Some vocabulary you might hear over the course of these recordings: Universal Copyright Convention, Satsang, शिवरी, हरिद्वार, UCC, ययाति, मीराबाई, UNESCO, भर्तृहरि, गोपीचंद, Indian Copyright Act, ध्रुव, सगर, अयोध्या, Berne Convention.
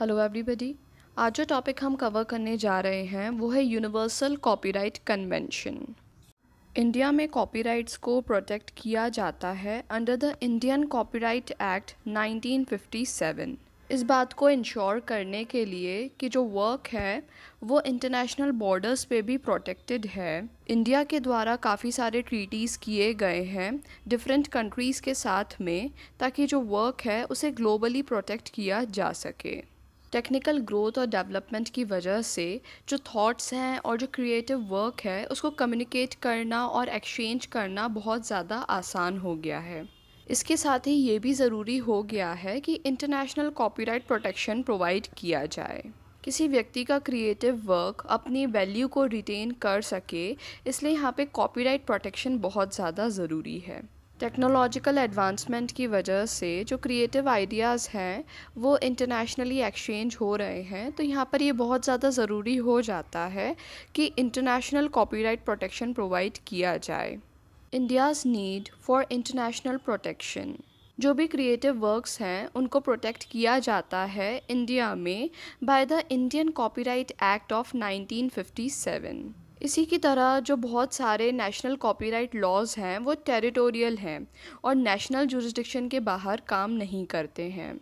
Hello everybody, आज जो topic हम कवर करने जा रहे हैं वो है यूनिवर्सल कॉपीराइट कन्वेंशन। इंडिया में कॉपीराइट्स को प्रोटेक्ट किया जाता है under the Indian copyright act 1957। इस बात को इंश्योर करने के लिए कि जो वर्क है वो इंटरनेशनल बॉर्डर्स पे भी प्रोटेक्टेड है। इंडिया के द्वारा काफ़ी सारे ट्रीटीज़ किए गए हैं डिफरेंट कंट्रीज़ के साथ में, ताकि जो वर्क है उसे ग्लोबली प्रोटेक्ट किया जा सके। टेक्निकल ग्रोथ और डेवलपमेंट की वजह से जो थॉट्स हैं और जो क्रिएटिव वर्क है उसको कम्युनिकेट करना और एक्सचेंज करना बहुत ज़्यादा आसान हो गया है। इसके साथ ही ये भी ज़रूरी हो गया है कि इंटरनेशनल कॉपीराइट प्रोटेक्शन प्रोवाइड किया जाए। किसी व्यक्ति का क्रिएटिव वर्क अपनी वैल्यू को रिटेन कर सके, इसलिए यहाँ पे कॉपीराइट प्रोटेक्शन बहुत ज़्यादा ज़रूरी है। टेक्नोलॉजिकल एडवांसमेंट की वजह से जो क्रिएटिव आइडियाज़ हैं वो इंटरनेशनली एक्सचेंज हो रहे हैं, तो यहाँ पर ये बहुत ज़्यादा ज़रूरी हो जाता है कि इंटरनेशनल कॉपीराइट प्रोटेक्शन प्रोवाइड किया जाए। India's need for international protection. जो भी क्रिएटिव वर्क्स हैं उनको प्रोटेक्ट किया जाता है इंडिया में by the Indian copyright act of 1957। इसी की तरह जो बहुत सारे नेशनल कॉपीराइट लॉज हैं वो टेरिटोरियल हैं और नेशनल जुरिस्डिक्शन के बाहर काम नहीं करते हैं।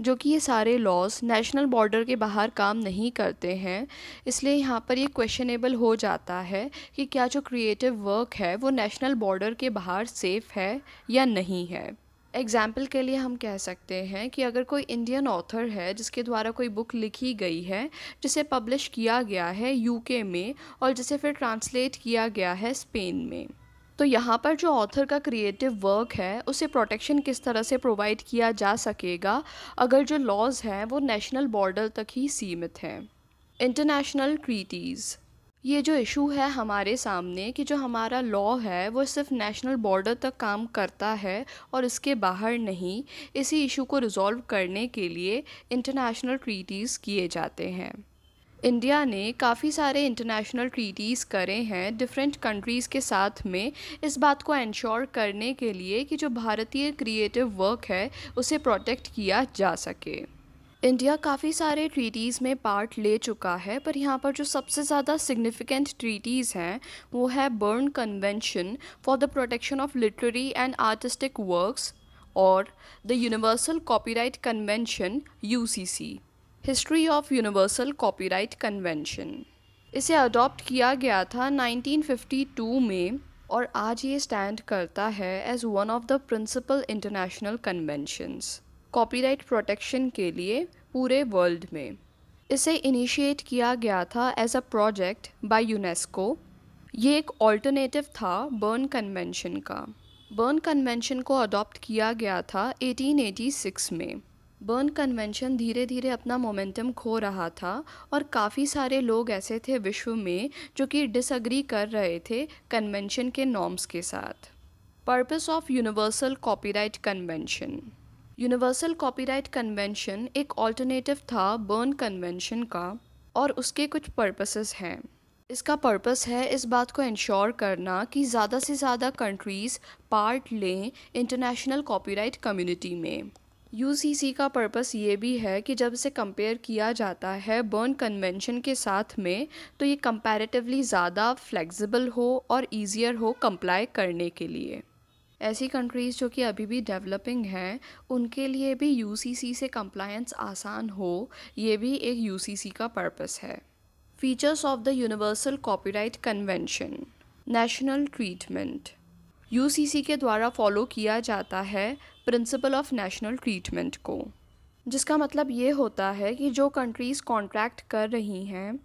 जो कि ये सारे लॉज नेशनल बॉर्डर के बाहर काम नहीं करते हैं, इसलिए यहाँ पर ये क्वेश्चनेबल हो जाता है कि क्या जो क्रिएटिव वर्क है वो नेशनल बॉर्डर के बाहर सेफ़ है या नहीं है। एग्ज़ाम्पल के लिए हम कह सकते हैं कि अगर कोई इंडियन ऑथर है जिसके द्वारा कोई बुक लिखी गई है, जिसे पब्लिश किया गया है यूके में और जिसे फिर ट्रांसलेट किया गया है स्पेन में, तो यहाँ पर जो ऑथर का क्रिएटिव वर्क है उसे प्रोटेक्शन किस तरह से प्रोवाइड किया जा सकेगा अगर जो लॉज हैं वो नेशनल बॉर्डर तक ही सीमित हैं। International treaties. ये जो इशू है हमारे सामने कि जो हमारा लॉ है वो सिर्फ नेशनल बॉर्डर तक काम करता है और इसके बाहर नहीं, इसी इशू को रिज़ॉल्व करने के लिए इंटरनेशनल ट्रीटीज़ किए जाते हैं। इंडिया ने काफ़ी सारे इंटरनेशनल ट्रीटीज़ करे हैं डिफरेंट कंट्रीज़ के साथ में, इस बात को इंश्योर करने के लिए कि जो भारतीय क्रिएटिव वर्क है उसे प्रोटेक्ट किया जा सके। इंडिया काफ़ी सारे ट्रीटीज़ में पार्ट ले चुका है, पर यहाँ पर जो सबसे ज़्यादा सिग्निफिकेंट ट्रीटीज़ हैं वो है Berne convention for the protection of literary and artistic works और the universal copyright convention (UCC). History of universal copyright convention. इसे अडॉप्ट किया गया था 1952 में और आज ये स्टैंड करता है as one of the principal international conventions copyright protection के लिए पूरे वर्ल्ड में। इसे इनिशिएट किया गया था as a project by UNESCO. ये एक ऑल्टरनेटिव था बर्न कन्वेंशन का। बर्न कन्वेंशन को अडॉप्ट किया गया था 1886 में। बर्न कन्वेंशन धीरे धीरे अपना मोमेंटम खो रहा था और काफ़ी सारे लोग ऐसे थे विश्व में जो कि डिसएग्री कर रहे थे कन्वेंशन के नॉर्म्स के साथ। Purpose of universal copyright convention. Universal copyright convention एक ऑल्टरनेटिव था बर्न कन्वेंशन का और उसके कुछ पर्पसेस हैं। इसका पर्पस है इस बात को इंश्योर करना कि ज़्यादा से ज़्यादा कंट्रीज़ पार्ट लें इंटरनेशनल कॉपीराइट कम्युनिटी में। UCC का पर्पस ये भी है कि जब इसे कंपेयर किया जाता है बर्न कन्वेंशन के साथ में, तो ये कंपैरेटिवली ज़्यादा फ्लेक्सिबल हो और ईजियर हो कंप्लाई करने के लिए। ऐसी कंट्रीज़ जो कि अभी भी डेवलपिंग हैं उनके लिए भी UCC से कंप्लायंस आसान हो, ये भी एक UCC का पर्पस है। Features of the universal copyright convention. National treatment. UCC के द्वारा फॉलो किया जाता है प्रिंसिपल ऑफ नेशनल ट्रीटमेंट को, जिसका मतलब ये होता है कि जो कंट्रीज़ कॉन्ट्रैक्ट कर रही हैं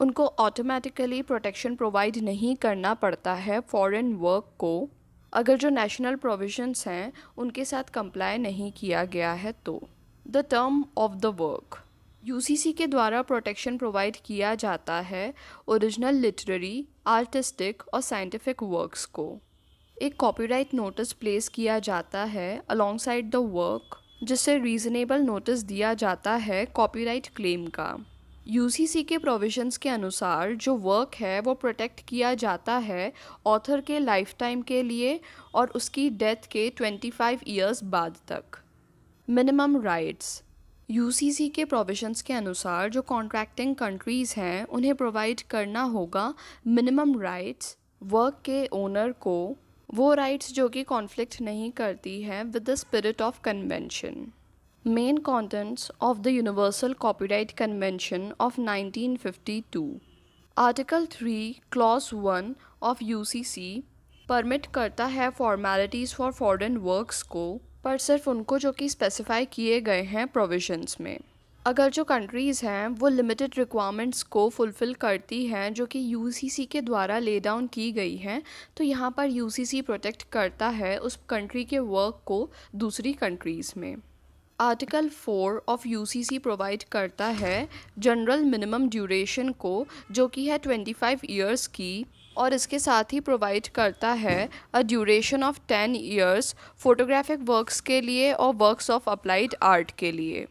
उनको ऑटोमेटिकली प्रोटेक्शन प्रोवाइड नहीं करना पड़ता है फॉरेन वर्क को, अगर जो नेशनल प्रोविजंस हैं उनके साथ कंप्लाई नहीं किया गया है तो। The term of the work. UCC के द्वारा प्रोटेक्शन प्रोवाइड किया जाता है ओरिजिनल लिटरेरी, आर्टिस्टिक और साइंटिफिक वर्क्स को। एक कॉपीराइट नोटिस प्लेस किया जाता है अलॉन्ग साइड द वर्क, जिससे रीजनेबल नोटिस दिया जाता है कॉपीराइट क्लेम का। UCC के प्रोविजंस के अनुसार जो वर्क है वो प्रोटेक्ट किया जाता है ऑथर के लाइफ टाइम के लिए और उसकी डेथ के 25 ईयर्स बाद तक। Minimum rights. यूसीसी के प्रोविजंस के अनुसार जो कॉन्ट्रैक्टिंग कंट्रीज़ हैं उन्हें प्रोवाइड करना होगा मिनिमम राइट्स वर्क के ओनर को, वो राइट्स जो कि कॉन्फ्लिक्ट नहीं करती हैं with the spirit of convention. Main contents of the universal copyright convention of 1952। Article 3 clause 1 of UCC permit करता है फॉर्मेलिटीज़ फॉर फॉरेन वर्क्स को, पर सिर्फ उनको जो कि स्पेसिफाई किए गए हैं प्रोविजंस में। अगर जो कंट्रीज़ हैं वो लिमिटेड रिक्वायरमेंट्स को फुलफ़िल करती हैं जो कि यूसीसी के द्वारा ले डाउन की गई हैं, तो यहाँ पर यूसीसी प्रोटेक्ट करता है उस कंट्री के वर्क को दूसरी कंट्रीज़ में। आर्टिकल 4 ऑफ यूसीसी प्रोवाइड करता है जनरल मिनिमम ड्यूरेशन को जो कि है 25 ईयर्स की, और इसके साथ ही प्रोवाइड करता है a duration of 10 years photographic works के लिए और वर्क्स ऑफ अप्लाइड आर्ट के लिए।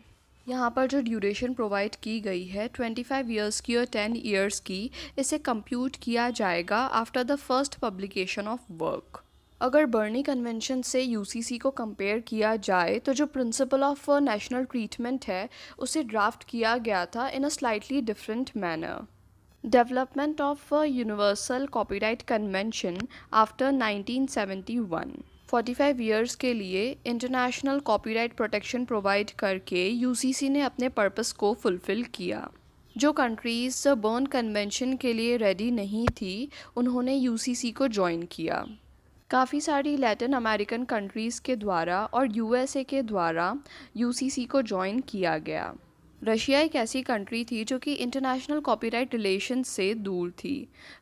यहाँ पर जो ड्यूरेशन प्रोवाइड की गई है 25 ईयर्स की और 10 ईयर्स की, इसे कंप्यूट किया जाएगा after the first publication of work. अगर बर्नी कन्वेंशन से यूसीसी को कंपेयर किया जाए तो जो प्रिंसिपल ऑफ नेशनल ट्रीटमेंट है उसे ड्राफ्ट किया गया था in a slightly different manner. Development of universal copyright convention after 1971। 45 years के लिए इंटरनेशनल कॉपीराइट प्रोटेक्शन प्रोवाइड करके यूसीसी ने अपने पर्पस को फुलफ़िल किया। जो कंट्रीज़ बर्न कन्वेंशन के लिए रेडी नहीं थी उन्होंने यूसीसी को ज्वाइन किया। काफ़ी सारी लैटिन अमेरिकन कंट्रीज़ के द्वारा और यूएसए के द्वारा यूसीसी को ज्वाइन किया गया। रशिया एक ऐसी कंट्री थी जो कि इंटरनेशनल कॉपीराइट रिलेशन से दूर थी।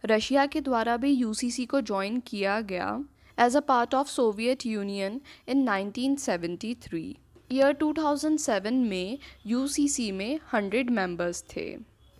रशिया के द्वारा भी यूसीसी को ज्वाइन किया गया as a part of Soviet Union in 1973। Year 2007 में यूसीसी में 100 मेंबर्स थे।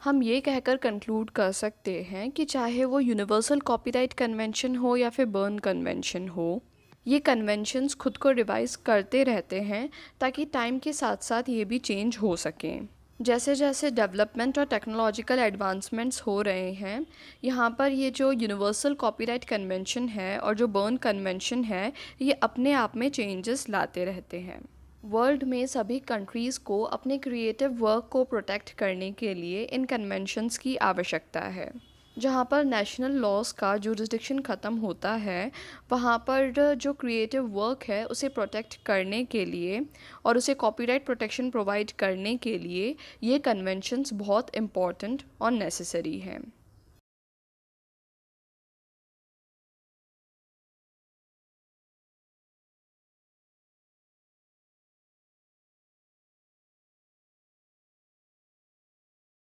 हम ये कहकर कंक्लूड कर सकते हैं कि चाहे वो यूनिवर्सल कॉपीराइट कन्वेंशन हो या फिर बर्न कन्वेंशन हो, ये कन्वेंशंस खुद को रिवाइज करते रहते हैं ताकि टाइम के साथ साथ ये भी चेंज हो सकें। जैसे जैसे डेवलपमेंट और टेक्नोलॉजिकल एडवांसमेंट्स हो रहे हैं, यहाँ पर ये जो यूनिवर्सल कॉपीराइट कन्वेंशन है और जो बर्न कन्वेंशन है ये अपने आप में चेंजेस लाते रहते हैं। वर्ल्ड में सभी कंट्रीज़ को अपने क्रिएटिव वर्क को प्रोटेक्ट करने के लिए इन कन्वेंशंस की आवश्यकता है। जहाँ पर नेशनल लॉज का जुरिसडिक्शन ख़त्म होता है, वहाँ पर जो क्रिएटिव वर्क है उसे प्रोटेक्ट करने के लिए और उसे कॉपीराइट प्रोटेक्शन प्रोवाइड करने के लिए ये कन्वेंशंस बहुत इम्पॉर्टेंट और नेसेसरी हैं।